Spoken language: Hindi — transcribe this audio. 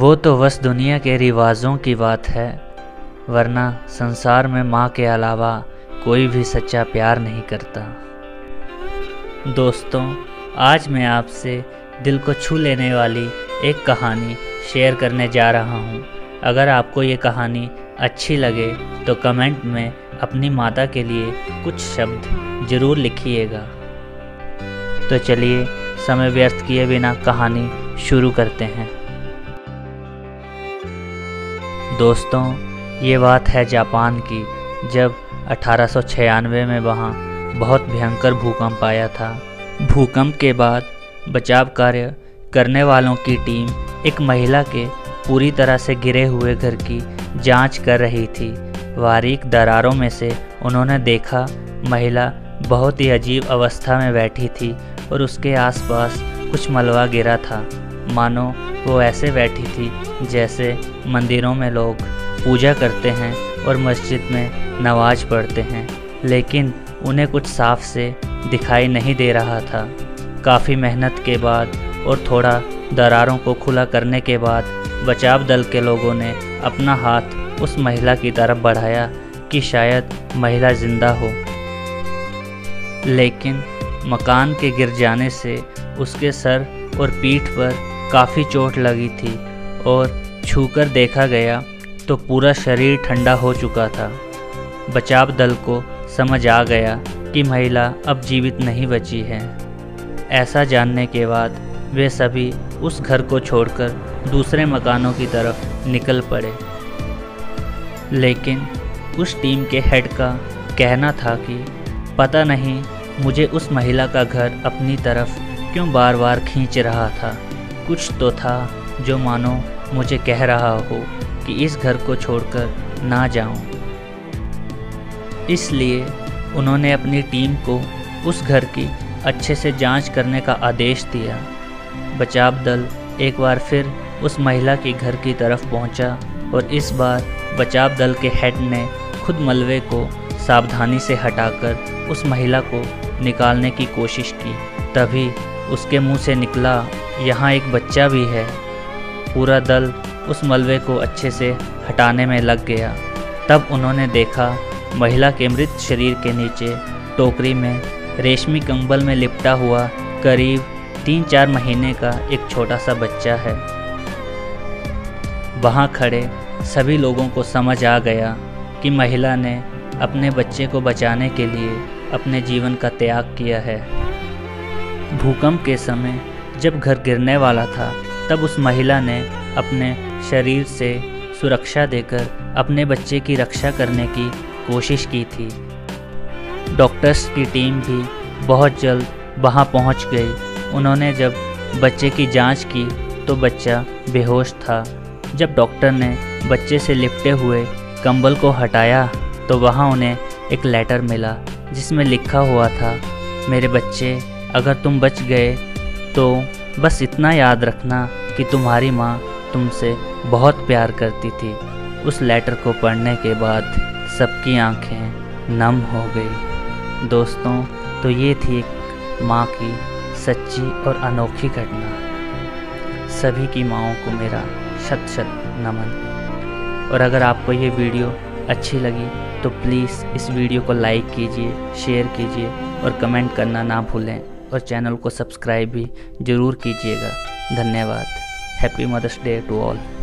वो तो बस दुनिया के रिवाजों की बात है, वरना संसार में माँ के अलावा कोई भी सच्चा प्यार नहीं करता। दोस्तों, आज मैं आपसे दिल को छू लेने वाली एक कहानी शेयर करने जा रहा हूँ। अगर आपको ये कहानी अच्छी लगे तो कमेंट में अपनी माता के लिए कुछ शब्द ज़रूर लिखिएगा। तो चलिए, समय व्यर्थ किए बिना कहानी शुरू करते हैं। दोस्तों, ये बात है जापान की, जब 1896 में वहाँ बहुत भयंकर भूकंप आया था। भूकंप के बाद बचाव कार्य करने वालों की टीम एक महिला के पूरी तरह से गिरे हुए घर की जांच कर रही थी। बारीक दरारों में से उन्होंने देखा महिला बहुत ही अजीब अवस्था में बैठी थी और उसके आसपास कुछ मलबा गिरा था, मानो वो ऐसे बैठी थी जैसे मंदिरों में लोग पूजा करते हैं और मस्जिद में नमाज पढ़ते हैं। लेकिन उन्हें कुछ साफ से दिखाई नहीं दे रहा था। काफ़ी मेहनत के बाद और थोड़ा दरारों को खुला करने के बाद बचाव दल के लोगों ने अपना हाथ उस महिला की तरफ बढ़ाया कि शायद महिला जिंदा हो, लेकिन मकान के गिर जाने से उसके सर और पीठ पर काफ़ी चोट लगी थी और छूकर देखा गया तो पूरा शरीर ठंडा हो चुका था। बचाव दल को समझ आ गया कि महिला अब जीवित नहीं बची है। ऐसा जानने के बाद वे सभी उस घर को छोड़कर दूसरे मकानों की तरफ निकल पड़े, लेकिन उस टीम के हेड का कहना था कि पता नहीं मुझे उस महिला का घर अपनी तरफ क्यों बार बार खींच रहा था। कुछ तो था जो मानो मुझे कह रहा हो कि इस घर को छोड़कर ना जाऊं। इसलिए उन्होंने अपनी टीम को उस घर की अच्छे से जांच करने का आदेश दिया। बचाव दल एक बार फिर उस महिला के घर की तरफ पहुंचा और इस बार बचाव दल के हेड ने खुद मलबे को सावधानी से हटाकर उस महिला को निकालने की कोशिश की। तभी उसके मुंह से निकला, यहाँ एक बच्चा भी है। पूरा दल उस मलबे को अच्छे से हटाने में लग गया। तब उन्होंने देखा महिला के मृत शरीर के नीचे टोकरी में रेशमी कंबल में लिपटा हुआ करीब 3-4 महीने का एक छोटा सा बच्चा है। वहाँ खड़े सभी लोगों को समझ आ गया कि महिला ने अपने बच्चे को बचाने के लिए अपने जीवन का त्याग किया है। भूकंप के समय जब घर गिरने वाला था, तब उस महिला ने अपने शरीर से सुरक्षा देकर अपने बच्चे की रक्षा करने की कोशिश की थी। डॉक्टर्स की टीम भी बहुत जल्द वहां पहुंच गई। उन्होंने जब बच्चे की जांच की तो बच्चा बेहोश था। जब डॉक्टर ने बच्चे से लिपटे हुए कंबल को हटाया तो वहां उन्हें एक लेटर मिला जिसमें लिखा हुआ था, मेरे बच्चे, अगर तुम बच गए तो बस इतना याद रखना कि तुम्हारी माँ तुमसे बहुत प्यार करती थी। उस लेटर को पढ़ने के बाद सबकी आंखें नम हो गई। दोस्तों, तो ये थी एक माँ की सच्ची और अनोखी घटना। सभी की माँओं को मेरा शत शत नमन। और अगर आपको ये वीडियो अच्छी लगी तो प्लीज़ इस वीडियो को लाइक कीजिए, शेयर कीजिए और कमेंट करना ना भूलें, और चैनल को सब्सक्राइब भी ज़रूर कीजिएगा। धन्यवाद। Happy mother's day to all.